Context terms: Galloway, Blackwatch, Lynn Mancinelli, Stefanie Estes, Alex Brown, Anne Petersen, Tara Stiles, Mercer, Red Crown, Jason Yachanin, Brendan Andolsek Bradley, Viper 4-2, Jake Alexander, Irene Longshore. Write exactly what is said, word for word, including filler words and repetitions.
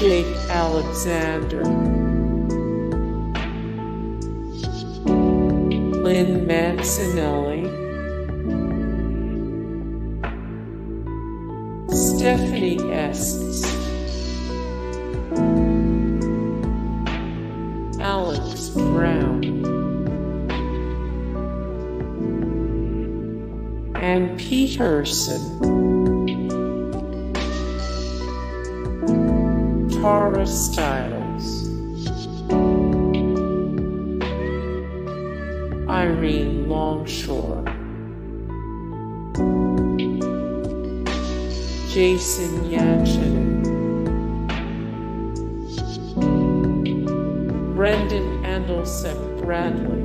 Jake Alexander, Lynn Mancinelli, Stefanie Estes, Alex Brown, Anne Petersen, Tara Stiles, Irene Longshore, Jason Yachanin, Brendan Andolsek Bradley,